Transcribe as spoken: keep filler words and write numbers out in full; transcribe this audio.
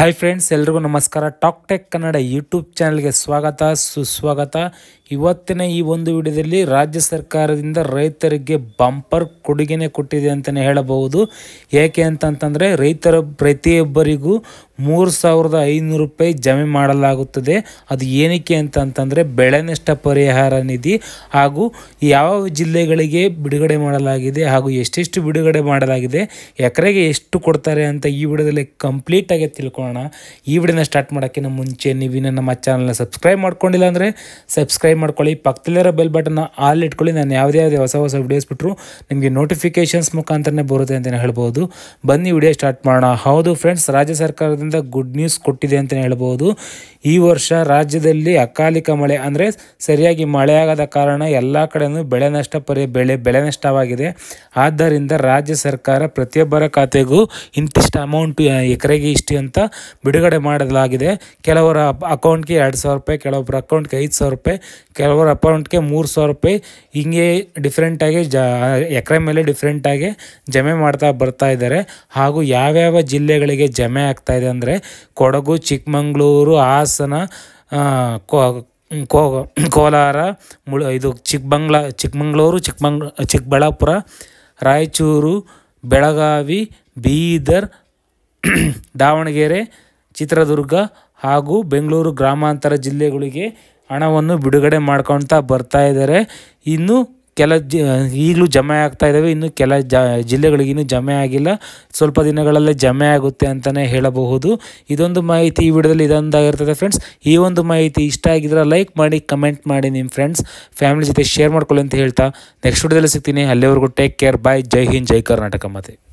Hi friends, ಎಲ್ಲರಿಗೂ ನಮಸ್ಕಾರ. Talk tech Kannada YouTube ಚಾನೆಲ್ಗೆ ಸ್ವಾಗತ ಸುಸ್ವಾಗತ. ಇವತ್ತಿನ ಈ ಒಂದು ವಿಡಿಯೋದಲ್ಲಿ ರಾಜ್ಯ ಸರ್ಕಾರದಿಂದ ರೈತರಿಗೆ ಬಂಪರ್ ಕೊಡುಗೆನೆ ಕೊಟ್ಟಿದೆ ಅಂತಲೇ ಹೇಳಬಹುದು. ಯಾಕೆ ಅಂತಂತಂದರೆ ರೈತರ ಪ್ರತಿಯೊಬ್ಬರಿಗೂ ಮೂರು ಸಾವಿರದ ಐನೂರು ರೂಪಾಯಿ ಜಮೆ ಮಾಡಲಾಗುತ್ತದೆ. ಅದು ಏನಕ್ಕೆ ಅಂತಂತಂದರೆ ಬೆಳೆ ನಷ್ಟ ಪರಿಹಾರ ನಿಧಿ ಹಾಗೂ ಯಾವ ಜಿಲ್ಲೆಗಳಿಗೆ ಬಿಡುಗಡೆ ಮಾಡಲಾಗಿದೆ ಹಾಗೂ ಎಷ್ಟೆಷ್ಟು ಬಿಡುಗಡೆ ಮಾಡಲಾಗಿದೆ, ಎಕರೆಗೆ ಎಷ್ಟು ಕೊಡ್ತಾರೆ ಅಂತ ಈ ವಿಡಿಯೋದಲ್ಲಿ ಕಂಪ್ಲೀಟಾಗಿ ತಿಳ್ಕೊಳ್ಳೋಣ. ಈ ವಿಡಿಯೋನ ಸ್ಟಾರ್ಟ್ ಮಾಡೋಕ್ಕಿಂತ ಮುಂಚೆ ನೀವಿನ ನಮ್ಮ ಚಾನಲ್ನ ಸಬ್ಸ್ಕ್ರೈಬ್ ಮಾಡ್ಕೊಂಡಿಲ್ಲ ಅಂದರೆ ಸಬ್ಸ್ಕ್ರೈಬ್ ಮಾಡ್ಕೊಳ್ಳಿ, ಪಕ್ಕದಲ್ಲಿರೋ ಬೆಲ್ ಬಟನ್ನ ಆಲ್ ಇಟ್ಕೊಳ್ಳಿ. ನಾನು ಯಾವುದೇ ಯಾವುದೇ ಹೊಸ ಹೊಸ ವಿಡಿಯೋಸ್ ಬಿಟ್ಟರು ನಿಮಗೆ ನೋಟಿಫಿಕೇಷನ್ಸ್ ಮುಖಾಂತರನೇ ಬರುತ್ತೆ ಅಂತಲೇ ಹೇಳ್ಬೋದು. ಬನ್ನಿ ವಿಡಿಯೋ ಸ್ಟಾರ್ಟ್ ಮಾಡೋಣ. ಹೌದು ಫ್ರೆಂಡ್ಸ್, ರಾಜ್ಯ ಸರ್ಕಾರದಿಂದ ಗುಡ್ ನ್ಯೂಸ್ ಕೊಟ್ಟಿದೆ ಅಂತಲೇ ಹೇಳ್ಬೋದು. ಈ ವರ್ಷ ರಾಜ್ಯದಲ್ಲಿ ಅಕಾಲಿಕ ಮಳೆ ಅಂದರೆ ಸರಿಯಾಗಿ ಮಳೆಯಾಗದ ಕಾರಣ ಎಲ್ಲ ಕಡೆಯೂ ಬೆಳೆ ನಷ್ಟ ಪರಿ ಬೆಳೆ ಬೆಳೆ ನಷ್ಟವಾಗಿದೆ. ಆದ್ದರಿಂದ ರಾಜ್ಯ ಸರ್ಕಾರ ಪ್ರತಿಯೊಬ್ಬರ ಖಾತೆಗೂ ಇಂತಿಷ್ಟು ಅಮೌಂಟ್ ಎಕರೆಗೆ ಇಷ್ಟು ಅಂತ ಬಿಡುಗಡೆ ಮಾಡಲಾಗಿದೆ. ಕೆಲವರ ಅಕೌಂಟ್ಗೆ ಎರಡು ಸಾವಿರ ರೂಪಾಯಿ, ಕೆಲವೊಬ್ಬರ ಅಕೌಂಟ್ಗೆ ಐದು ಸಾವಿರ ರೂಪಾಯಿ, ಕೆಲವರ ಅಕೌಂಟ್ಗೆ ಮೂರು ಸಾವಿರ ರೂಪಾಯಿ, ಹಿಂಗೆ ಡಿಫ್ರೆಂಟಾಗಿ ಜ ಎಕರೆ ಮೇಲೆ ಡಿಫ್ರೆಂಟಾಗಿ ಜಮೆ ಮಾಡ್ತಾ ಬರ್ತಾ ಇದ್ದಾರೆ. ಹಾಗೂ ಯಾವ್ಯಾವ ಜಿಲ್ಲೆಗಳಿಗೆ ಜಮೆ ಆಗ್ತಾ ಇದೆ ಅಂದರೆ ಕೊಡಗು, ಚಿಕ್ಕಮಗಳೂರು, ಹಾಸನ, ಕೋ ಕೋ ಕೋಲಾರ, ಮುಳ ಇದು ಚಿಕ್ಕಬಂಗ್ಲಾ ಚಿಕ್ಕಮಗಳೂರು ಚಿಕ್ಕಮಂಗ್ ಚಿಕ್ಕಬಳ್ಳಾಪುರ, ರಾಯಚೂರು, ಬೆಳಗಾವಿ, ಬೀದರ್, ದಾವಣಗೆರೆ, ಚಿತ್ರದುರ್ಗ ಹಾಗೂ ಬೆಂಗಳೂರು ಗ್ರಾಮಾಂತರ ಜಿಲ್ಲೆಗಳಿಗೆ ಹಣವನ್ನು ಬಿಡುಗಡೆ ಮಾಡ್ಕೊಳ್ತಾ ಬರ್ತಾ ಇದ್ದಾರೆ. ಇನ್ನು ಕೆಲ ಜಿ ಈಗಲೂ ಜಮೆ ಆಗ್ತಾ ಇದ್ದಾವೆ, ಇನ್ನು ಕೆಲ ಜ ಜಿಲ್ಲೆಗಳಿಗಿನ್ನೂ ಜಮೆ ಆಗಿಲ್ಲ, ಸ್ವಲ್ಪ ದಿನಗಳಲ್ಲೇ ಜಮೆ ಆಗುತ್ತೆ ಅಂತಲೇ ಹೇಳಬಹುದು. ಇದೊಂದು ಮಾಹಿತಿ ಈ ವಿಡಿಯೋದಲ್ಲಿ ಇದೊಂದಾಗಿರ್ತದೆ ಫ್ರೆಂಡ್ಸ್. ಈ ಒಂದು ಮಾಹಿತಿ ಇಷ್ಟ ಆಗಿದ್ರೆ ಲೈಕ್ ಮಾಡಿ, ಕಮೆಂಟ್ ಮಾಡಿ, ನಿಮ್ಮ ಫ್ರೆಂಡ್ಸ್ ಫ್ಯಾಮಿಲಿ ಜೊತೆ ಶೇರ್ ಮಾಡ್ಕೊಳ್ಳಿ ಅಂತ ಹೇಳ್ತಾ ನೆಕ್ಸ್ಟ್ ವಿಡಿಯೋದಲ್ಲಿ ಸಿಗ್ತೀನಿ. ಅಲ್ಲಿವರೆಗೂ ಟೇಕ್ ಕೇರ್, ಬಾಯ್, ಜೈ ಹಿಂದ್, ಜೈ ಕರ್ನಾಟಕ ಮಾತೆ.